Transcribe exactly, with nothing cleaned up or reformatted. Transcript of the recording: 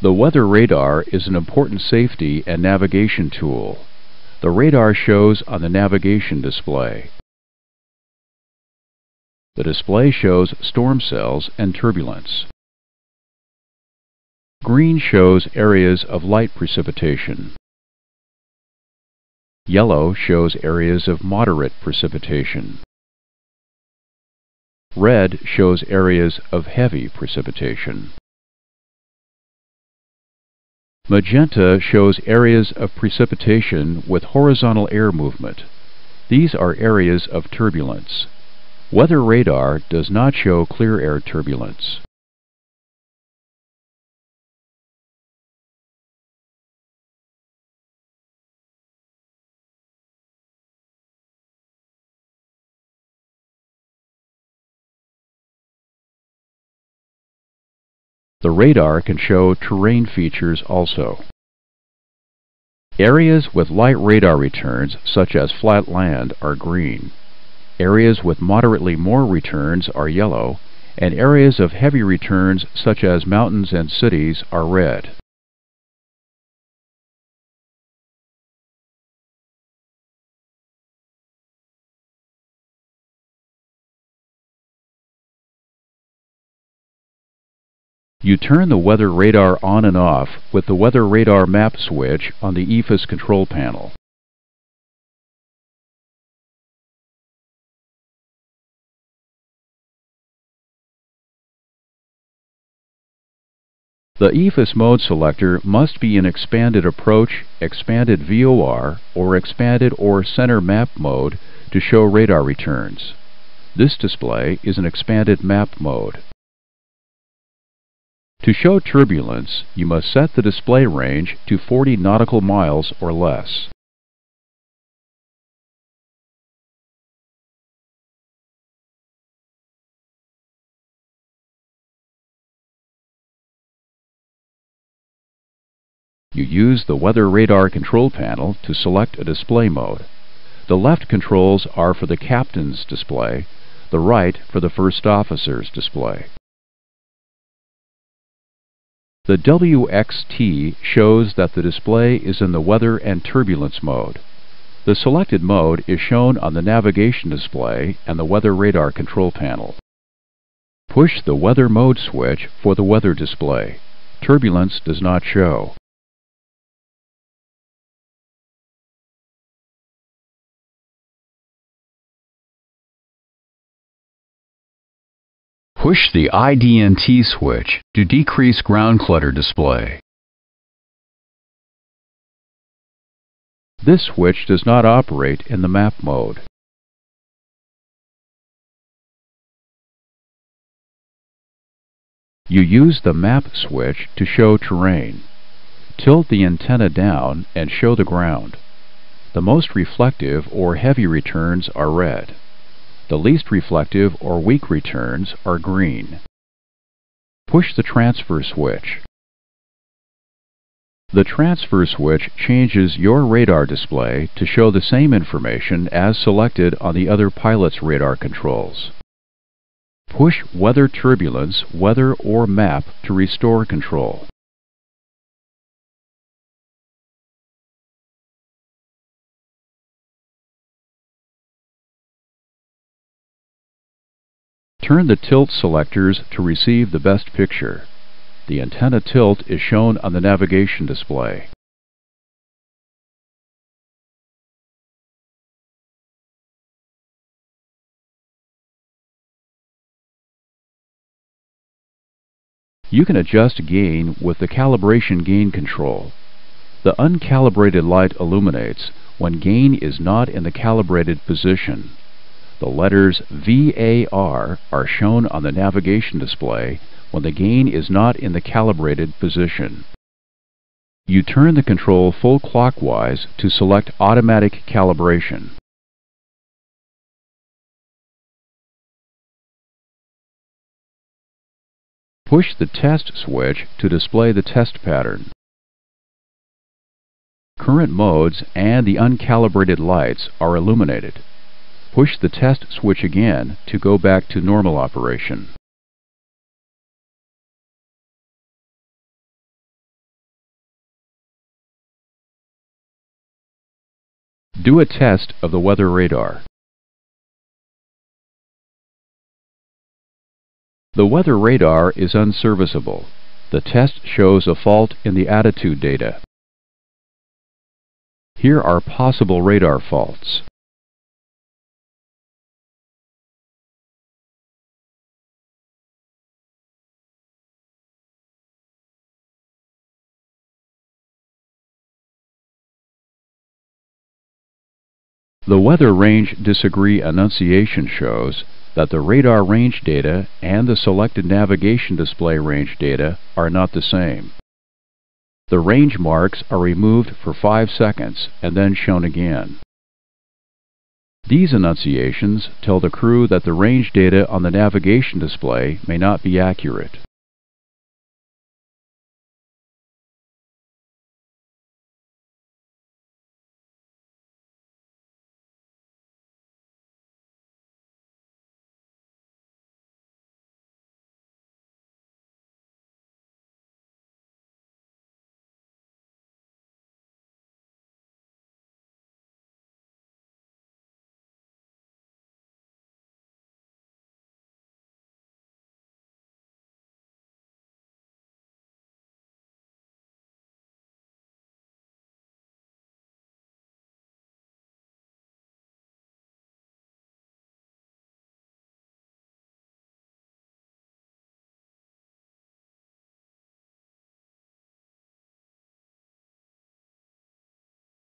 The weather radar is an important safety and navigation tool. The radar shows on the navigation display. The display shows storm cells and turbulence. Green shows areas of light precipitation. Yellow shows areas of moderate precipitation. Red shows areas of heavy precipitation. Magenta shows areas of precipitation with horizontal air movement. These are areas of turbulence. Weather radar does not show clear air turbulence. The radar can show terrain features also. Areas with light radar returns, such as flat land, are green. Areas with moderately more returns are yellow, and areas of heavy returns, such as mountains and cities, are red. You turn the weather radar on and off with the weather radar map switch on the E F I S control panel. The E F I S mode selector must be in expanded approach, expanded V O R, or expanded or center map mode to show radar returns. This display is in expanded map mode. To show turbulence, you must set the display range to forty nautical miles or less. You use the weather radar control panel to select a display mode. The left controls are for the captain's display, the right for the first officer's display. The W X T shows that the display is in the weather and turbulence mode. The selected mode is shown on the navigation display and the weather radar control panel. Push the weather mode switch for the weather display. Turbulence does not show. Push the I D N T switch to decrease ground clutter display. This switch does not operate in the map mode. You use the map switch to show terrain. Tilt the antenna down and show the ground. The most reflective or heavy returns are red. The least reflective or weak returns are green. Push the transfer switch. The transfer switch changes your radar display to show the same information as selected on the other pilot's radar controls. Push Weather Turbulence, Weather or Map to restore control. Turn the tilt selectors to receive the best picture. The antenna tilt is shown on the navigation display. You can adjust gain with the calibration gain control. The uncalibrated light illuminates when gain is not in the calibrated position. The letters V A R are shown on the navigation display when the gain is not in the calibrated position. You turn the control full clockwise to select automatic calibration. Push the test switch to display the test pattern. Current modes and the uncalibrated lights are illuminated. Push the test switch again to go back to normal operation. do a test of the weather radar. The weather radar is unserviceable. The test shows a fault in the attitude data. Here are possible radar faults. The weather range disagree enunciation shows that the radar range data and the selected navigation display range data are not the same. The range marks are removed for five seconds and then shown again. These enunciations tell the crew that the range data on the navigation display may not be accurate.